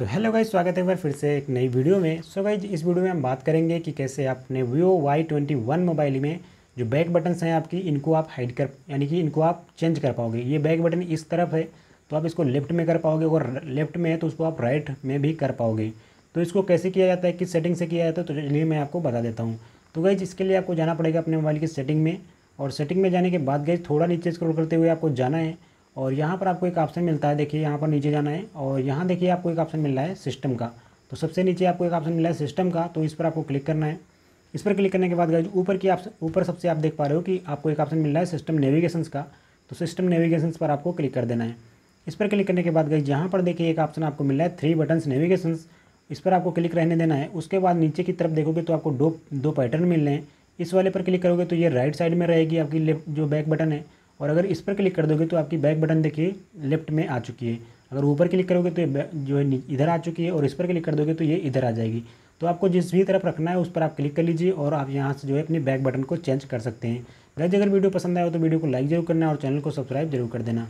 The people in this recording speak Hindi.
सो हेलो गाइस, स्वागत है एक बार फिर से एक नई वीडियो में। सो गाइस, इस वीडियो में हम बात करेंगे कि कैसे आपने Vivo Y21 मोबाइल में जो बैक बटन्स हैं आपकी, इनको आप हाइड कर, यानी कि इनको आप चेंज कर पाओगे। ये बैक बटन इस तरफ है तो आप इसको लेफ्ट में कर पाओगे, और लेफ्ट में है तो उसको आप राइट में भी कर पाओगे। तो इसको कैसे किया जाता है, किस सेटिंग से किया जाता है, तो चलिए मैं आपको बता देता हूँ। तो गाइस, इसके लिए आपको जाना पड़ेगा अपने मोबाइल की सेटिंग में, और सेटिंग में जाने के बाद गाइस थोड़ा नीचे स्क्रॉल करते हुए आपको जाना है, और यहाँ पर आपको एक ऑप्शन मिलता है। देखिए यहाँ पर नीचे जाना है, और यहाँ देखिए आपको एक ऑप्शन मिल रहा है सिस्टम का। तो सबसे नीचे आपको एक ऑप्शन मिला है सिस्टम का, तो इस पर आपको क्लिक करना है। इस पर क्लिक करने के बाद गाइस ऊपर की ऑप्शन, ऊपर सबसे आप देख पा रहे हो कि आपको एक ऑप्शन मिल रहा है सिस्टम नेविगेशंस का। तो सिस्टम नेविगेशंस पर आपको क्लिक कर देना है। इस पर क्लिक करने के बाद गाइस यहाँ पर देखिए एक ऑप्शन आपको मिल रहा है थ्री बटन्स नेविगेशंस, इस पर आपको क्लिक रहने देना है। उसके बाद नीचे की तरफ देखोगे तो आपको दो पैटर्न मिल रहे हैं। इस वाले पर क्लिक करोगे तो ये राइट साइड में रहेगी आपकी लेफ्ट जो बैक बटन है, और अगर इस पर क्लिक कर दोगे तो आपकी बैक बटन देखिए लेफ्ट में आ चुकी है। अगर ऊपर क्लिक करोगे तो ये जो है इधर आ चुकी है, और इस पर क्लिक कर दोगे तो ये इधर आ जाएगी। तो आपको जिस भी तरफ रखना है उस पर आप क्लिक कर लीजिए, और आप यहाँ से जो है अपनी बैक बटन को चेंज कर सकते हैं। गाइस, अगर वीडियो पसंद आए हो तो वीडियो को लाइक जरूर करना, और चैनल को सब्सक्राइब जरूर कर देना।